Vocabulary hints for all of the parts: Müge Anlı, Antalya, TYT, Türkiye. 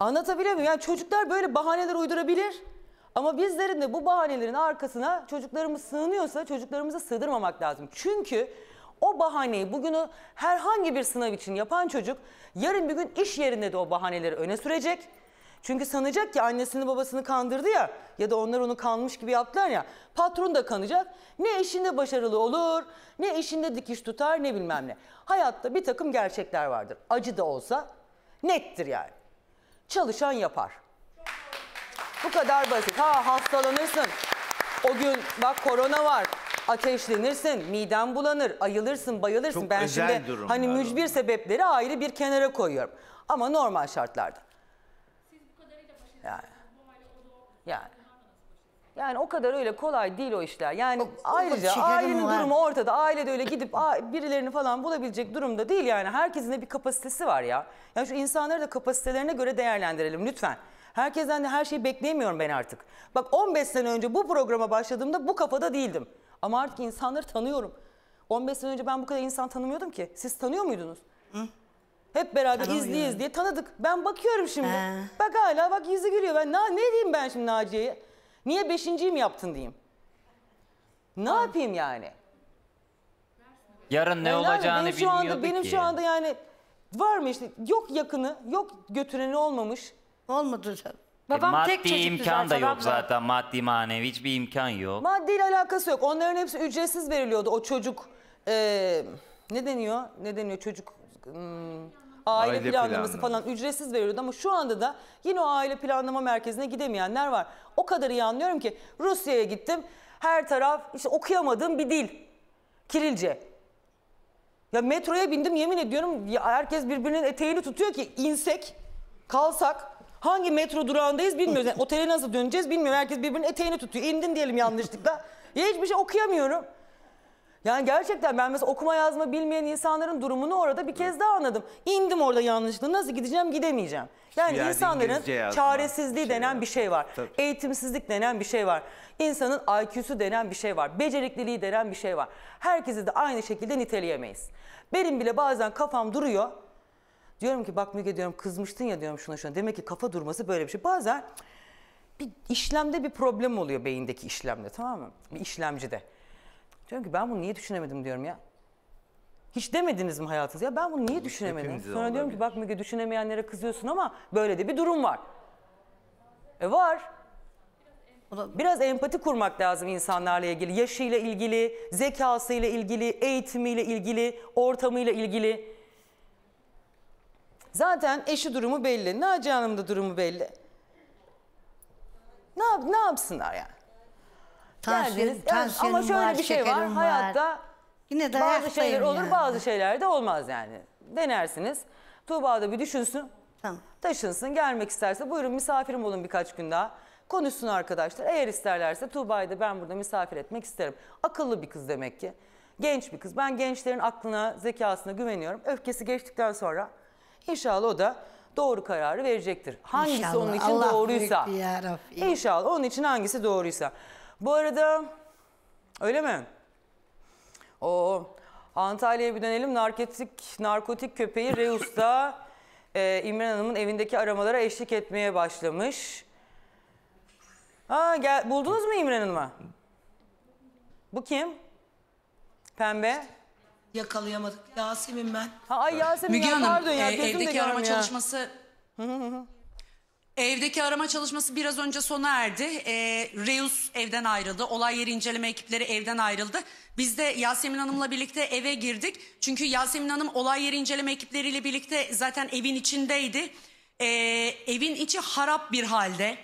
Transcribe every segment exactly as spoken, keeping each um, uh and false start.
Anlatabiliyor muyum? Yani çocuklar böyle bahaneler uydurabilir. Ama bizlerin de bu bahanelerin arkasına çocuklarımız sığınıyorsa çocuklarımıza sığdırmamak lazım. Çünkü o bahaneyi, bugünü herhangi bir sınav için yapan çocuk yarın bir gün iş yerinde de o bahaneleri öne sürecek. Çünkü sanacak ki annesini babasını kandırdı ya, ya da onlar onu kanmış gibi yaptılar ya, patron da kanacak. Ne işinde başarılı olur, ne işinde dikiş tutar, ne bilmem ne. Hayatta bir takım gerçekler vardır. Acı da olsa nettir yani. Çalışan yapar. Bu kadar basit. Ha hastalanırsın. O gün bak korona var. Ateşlenirsin, miden bulanır, ayılırsın, bayılırsın. Çok ben özel şimdi hani mücbir var. Sebepleri ayrı bir kenara koyuyorum. Ama normal şartlarda. Siz bu kadarıyla yani. yani. Yani o kadar öyle kolay değil o işler. Yani o, ayrıca o ailenin var. Durumu ortada. Aile de öyle gidip birilerini falan bulabilecek durumda değil yani. Herkesin de bir kapasitesi var ya. Yani şu insanları da kapasitelerine göre değerlendirelim lütfen. Herkesten de her şeyi bekleyemiyorum ben artık. Bak on beş sene önce bu programa başladığımda bu kafada değildim. Ama artık insanları tanıyorum. on beş sene önce ben bu kadar insan tanımıyordum ki. Siz tanıyor muydunuz? Hı? Hep beraber izliyiz diye tanıdık. Ben bakıyorum şimdi. He. Bak hala bak yüzü gülüyor. Ben ne, ne diyeyim ben şimdi Naciye'ye? Niye beşinciyi mi yaptın diyeyim? Ne Hı. yapayım yani? Yarın ne yani olacağını benim şu anda, bilmiyorduk benim ki. Şu anda yani var mı işte yok yakını, yok götüreni olmamış. Olmadı canım. Babam e, maddi tek imkan da yok babam. Zaten maddi manevi hiçbir imkan yok. Maddi ile alakası yok. Onların hepsi ücretsiz veriliyordu. O çocuk e, ne deniyor? Ne deniyor çocuk? Hmm, aile, aile planlaması planlama. Falan ücretsiz veriliyordu ama şu anda da yine o aile planlama merkezine gidemeyenler var. O kadar iyi anlıyorum ki Rusya'ya gittim. Her taraf işte okuyamadığım bir dil. Kirilce. Ya metroya bindim yemin ediyorum ya herkes birbirinin eteğini tutuyor ki insek, kalsak. Hangi metro durağındayız bilmiyoruz. Yani otele nasıl döneceğiz bilmiyorum. Herkes birbirinin eteğini tutuyor. İndin diyelim yanlışlıkla. Ya hiçbir şey okuyamıyorum. Yani gerçekten ben mesela okuma yazma bilmeyen insanların durumunu orada bir kez daha anladım. İndim orada yanlışlıkla. Nasıl gideceğim gidemeyeceğim. Yani ya insanların çaresizliği şey denen var. Bir şey var. Tabii. Eğitimsizlik denen bir şey var. İnsanın I Q'su denen bir şey var. Becerikliliği denen bir şey var. Herkesi de aynı şekilde niteleyemeyiz. Benim bile bazen kafam duruyor. Diyorum ki bak Müge diyorum kızmıştın ya diyorum şuna şuna. Demek ki kafa durması böyle bir şey. Bazen bir işlemde bir problem oluyor beyindeki işlemde tamam mı? Bir işlemcide. Diyorum ki ben bunu niye düşünemedim diyorum ya. Hiç demediniz mi hayatınızda? Ya ben bunu niye düşünemedim? Sonra diyorum ki bak Müge düşünemeyenlere kızıyorsun ama böyle de bir durum var. E var. Biraz empati kurmak lazım insanlarla ilgili. Yaşıyla ilgili, zekasıyla ilgili, eğitimiyle ilgili, ortamıyla ilgili. Zaten eşi durumu belli. Naciye Hanım da durumu belli. Ne, yap, ne yapsınlar yani? Tansiyon, yani ama şöyle var, bir şey var. var. Hayatta yine de bazı şeyler olur yani. Bazı şeyler de olmaz yani. Denersiniz. Tuğba da bir düşünsün. Tamam. Taşınsın. Gelmek isterse buyurun misafirim olun birkaç gün daha. Konuşsun arkadaşlar. Eğer isterlerse Tuğba'yı da ben burada misafir etmek isterim. Akıllı bir kız demek ki. Genç bir kız. Ben gençlerin aklına, zekasına güveniyorum. Öfkesi geçtikten sonra... İnşallah o da doğru kararı verecektir. Hangisi İnşallah, onun için Allah doğruysa. İnşallah onun için hangisi doğruysa. Bu arada öyle mi? Oo, Antalya'ya bir dönelim. Narkotik, narkotik köpeği Reus da e, İmran Hanım'ın evindeki aramalara eşlik etmeye başlamış. Ha, gel, buldunuz mu İmran Hanım'ı? Bu kim? Pembe. Yakalayamadık. Yasemin ben. Ha, ay Yasemin Müge ya, Hanım, ya, e, evdeki arama ya. çalışması... evdeki arama çalışması biraz önce sona erdi. E, Reus evden ayrıldı. Olay yeri inceleme ekipleri evden ayrıldı. Biz de Yasemin Hanım'la birlikte eve girdik. Çünkü Yasemin Hanım olay yeri inceleme ekipleriyle birlikte zaten evin içindeydi. E, evin içi harap bir halde.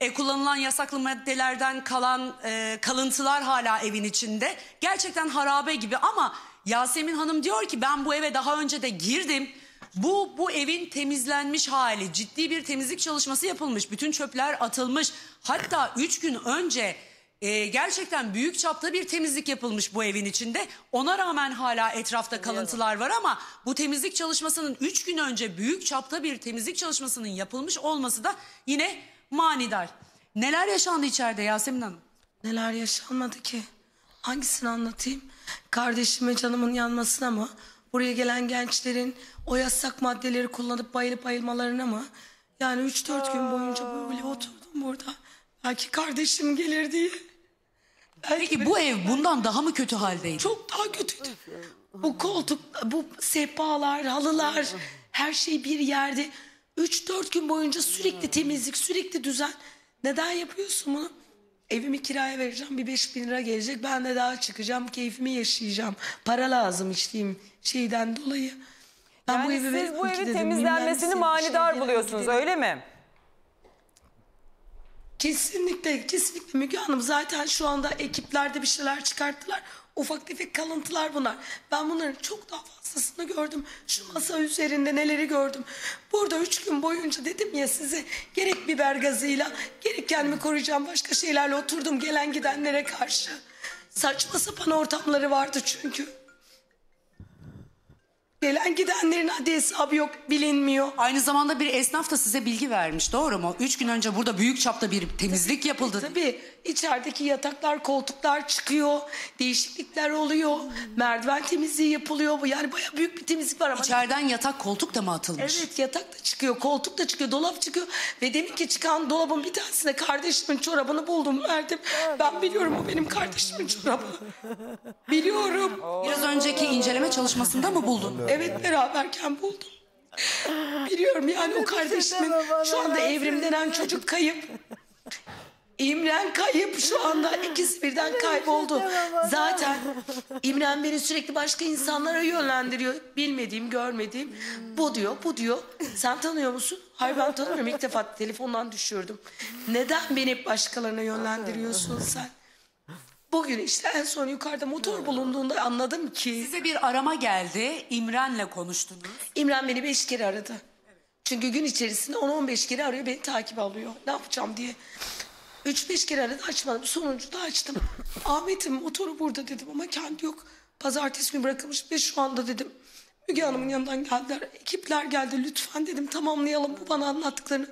E, kullanılan yasaklı maddelerden kalan e, kalıntılar hala evin içinde. Gerçekten harabe gibi ama... Yasemin Hanım diyor ki ben bu eve daha önce de girdim. Bu bu evin temizlenmiş hali. Ciddi bir temizlik çalışması yapılmış. Bütün çöpler atılmış. Hatta üç gün önce e, gerçekten büyük çapta bir temizlik yapılmış bu evin içinde. Ona rağmen hala etrafta kalıntılar var ama bu temizlik çalışmasının üç gün önce büyük çapta bir temizlik çalışmasının yapılmış olması da yine manidar. Neler yaşandı içeride Yasemin Hanım? Neler yaşanmadı ki? Hangisini anlatayım? Kardeşime canımın yanmasına mı? Buraya gelen gençlerin o yasak maddeleri kullanıp bayılıp bayılmalarına mı? Yani üç dört gün boyunca böyle oturdum burada. Belki kardeşim gelir diye. Belki Peki bu ev bundan daha mı kötü haldeydi? Çok daha kötüydü. Bu koltuk, bu sehpalar, halılar, her şey bir yerde. Üç dört gün boyunca sürekli temizlik, sürekli düzen. Neden yapıyorsun bunu? Evimi kiraya vereceğim, bir beş bin lira gelecek. Ben de daha çıkacağım, keyfimi yaşayacağım. Para lazım içtiğim şeyden dolayı. Ben yani bu evi siz bu evi temizlenmesini manidar buluyorsunuz, öyle mi? Kesinlikle, kesinlikle Müge Hanım. Zaten şu anda ekiplerde bir şeyler çıkarttılar. Ufak tefek kalıntılar bunlar. Ben bunların çok daha fazlasını gördüm. Şu masa üzerinde neleri gördüm. Burada üç gün boyunca dedim ya size, gerek biber gazıyla, gerek kendimi koruyacağım başka şeylerle oturdum gelen gidenlere karşı. Saçma sapan ortamları vardı çünkü. Gelen gidenlerin adli hesabı yok, bilinmiyor. Aynı zamanda bir esnaf da size bilgi vermiş, doğru mu? Üç gün önce burada büyük çapta bir temizlik tabii, yapıldı. Tabii içerideki yataklar, koltuklar çıkıyor, değişiklikler oluyor, merdiven temizliği yapılıyor. Yani bayağı büyük bir temizlik var ama. İçeriden yatak, koltuk da mı atılmış? Evet, yatak da çıkıyor, koltuk da çıkıyor, dolap çıkıyor. Ve demin ki çıkan dolabın bir tanesine kardeşimin çorabını buldum, verdim. Ben biliyorum o benim kardeşimin çorabı. Biliyorum. Biraz önceki inceleme çalışmasında mı buldun? Evet, beraberken buldum. Biliyorum yani o kardeşimin şu anda Evrim denen çocuk kayıp. İmren kayıp şu anda, ikisi birden kayboldu. Zaten İmren beni sürekli başka insanlara yönlendiriyor. Bilmediğim, görmediğim. Bu diyor, bu diyor. Sen tanıyor musun? Hayır, ben tanımıyorum. İlk defa telefondan düşürdüm. Neden beni hep başkalarına yönlendiriyorsun sen? Bugün işte en son yukarıda motor bulunduğunda anladım ki... Size bir arama geldi, İmren'le konuştunuz. İmren beni beş kere aradı. Evet. Çünkü gün içerisinde on on beş kere arıyor, beni takip alıyor. Ne yapacağım diye. Üç beş kere aradı, açmadım. Sonuncu da açtım. Ahmet'im motoru burada dedim ama kendi yok. Pazartesi günü bırakılmış ve şu anda dedim. Müge Hanım'ın yanından geldiler, ekipler geldi. Lütfen dedim tamamlayalım bu bana anlattıklarını.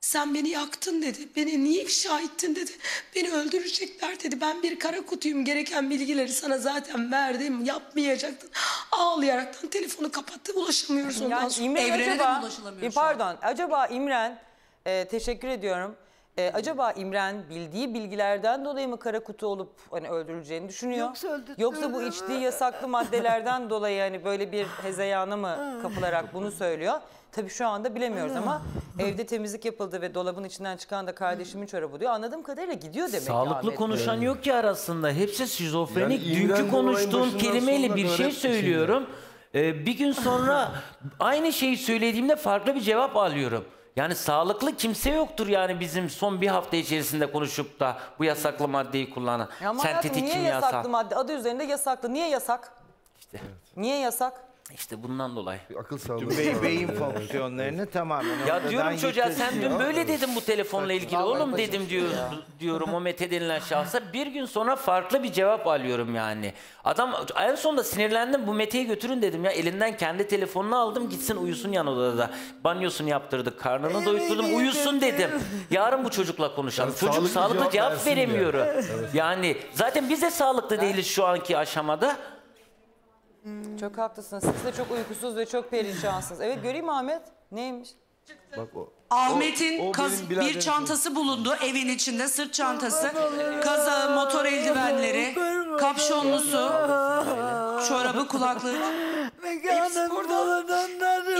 Sen beni yaktın dedi. Beni niye ifşa ettin dedi. Beni öldürecekler dedi. Ben bir kara kutuyum. Gereken bilgileri sana zaten verdim. Yapmayacaktın. Ağlayaraktan telefonu kapattı. Ulaşamıyoruz ondan yani sonra. Evrene de ulaşılamıyor. Pardon. Acaba İmren, e, teşekkür ediyorum. E, acaba İmren bildiği bilgilerden dolayı mı kara kutu olup hani öldürüleceğini düşünüyor? Yoksa, Yoksa bu içtiği yasaklı maddelerden dolayı hani böyle bir hezeyana mı kapılarak bunu söylüyor? Tabii şu anda bilemiyoruz ama evde temizlik yapıldı ve dolabın içinden çıkan da kardeşimin çorabı diyor. Anladığım kadarıyla gidiyor demek. Sağlıklı ki, konuşan yani yok ki arasında. Hepsi şizofrenik. Yani dünkü konuştuğum kelimeyle bir şey söylüyorum. Ee, bir gün sonra aynı şeyi söylediğimde farklı bir cevap alıyorum. Yani sağlıklı kimse yoktur yani bizim son bir hafta içerisinde konuşup da bu yasaklı maddeyi kullanan. Ama sentetik niye kimyasal. Yasaklı madde? Adı üzerinde yasaklı. Niye yasak? İşte. Niye yasak? İşte bundan dolayı. Akıl sağlığı. Be beyin fonksiyonlarını tamamen. Ya diyorum çocuğa sen dün böyle dedin bu telefonla ilgili oğlum dedim diyor, diyorum o Mete denilen şahsa. Bir gün sonra farklı bir cevap alıyorum yani. Adam en sonunda sinirlendim bu Mete'yi götürün dedim ya elinden kendi telefonunu aldım gitsin uyusun yan odada. Banyosunu yaptırdık karnını doyurdum uyusun dedim. Yarın bu çocukla konuşalım. Yani çocuk sağlıklı cevap veremiyor. Ya. Evet. Yani zaten biz de sağlıklı değiliz şu anki aşamada. Hmm. Çok haklısınız. Siz de çok uykusuz ve çok perişansınız. Evet göreyim Ahmet. Neymiş? Ahmet'in bir çantası bulundu evin içinde. Sırt çantası, kazağı, motor eldivenleri, kapşonlusu, çorabı, kulaklığı.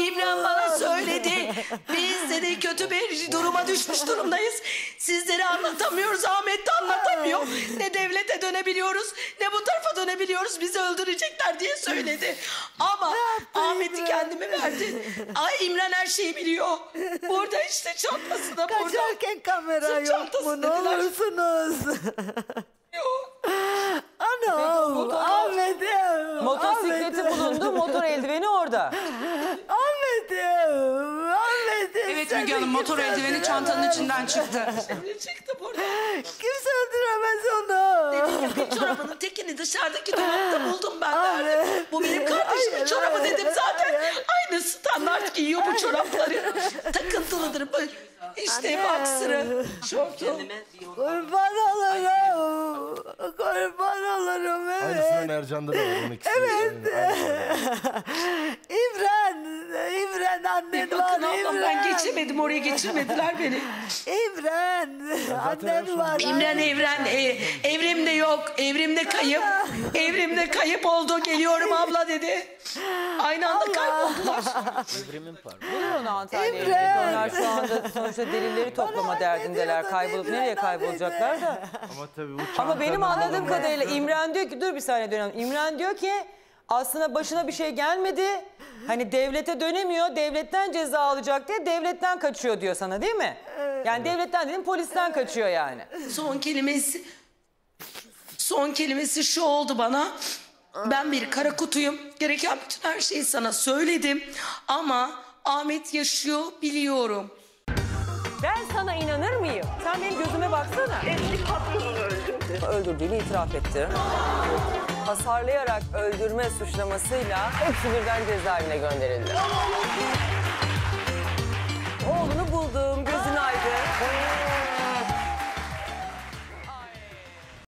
İbrahim bana söyledi. Biz dedi kötü bir duruma düşmüş durumdayız. Sizleri anlatamıyoruz. Ahmet de anlatamıyor. Ne devlete dönebiliyoruz ne bu tarafa dönebiliyoruz. Bizi öldürecekler diye söyledi. Ama Ahmet'i kendime verdi. Ay İmren her şeyi biliyor. Burada işte çantası da burada. Kaçarken kamera yok mu? Ne olursunuz? Yok. Anam. Ahmet'im. Motosikleti bulundu. Motor eldiveni orada. Ahmet'im. Ahmet'im. Evet Müge Hanım motor eldiveni çantanın içinden çıktı. Şimdi çıktı burada. Kimse öldüremez onu. Dedim ki çorabının tekini dışarıdaki dolapta buldum ben. Verdim. Bu benim kardeşimin çorabı dedim zaten. Aynı standart giyiyor bu çorapları. Takıntılıdır böyle. İşte baksırı. Kurban olurum. Kurban olurum evet. Aynısından Ercan'da da var. Evet. İmren. İmren annen bir var Evren. Ben geçemedim oraya, geçirmediler beni. Evren. Annen var. İmren Evren. E, evrimde yok. Evrimde kayıp. Evrimde kayıp oldu. Geliyorum abla dedi. Aynı anda Allah. Kayboldular. Evrimin parmağı. Buyurun Antalya'ya. Onlar şu anda sonuçta delilleri toplama derdindeler. Kaybolup nereye kaybolacaklar da. Ama tabii bu Ama benim anladığım kadarıyla İmren diyor ki, dur bir saniye dönelim. İmren diyor ki aslında başına bir şey gelmedi. Hani devlete dönemiyor, devletten ceza alacak diye devletten kaçıyor diyor sana, değil mi? Yani devletten dedim, polisten kaçıyor yani. Son kelimesi son kelimesi şu oldu bana. Ben bir kara kutuyum. Gereken bütün her şeyi sana söyledim. Ama Ahmet yaşıyor, biliyorum. Ben sana inanır mıyım? Sen benim gözüme baksana. Eski patronunu öldürdü. Öldürdüğünü itiraf etti. Hasarlayarak öldürme suçlamasıyla hepsi birden cezaevine gönderildi.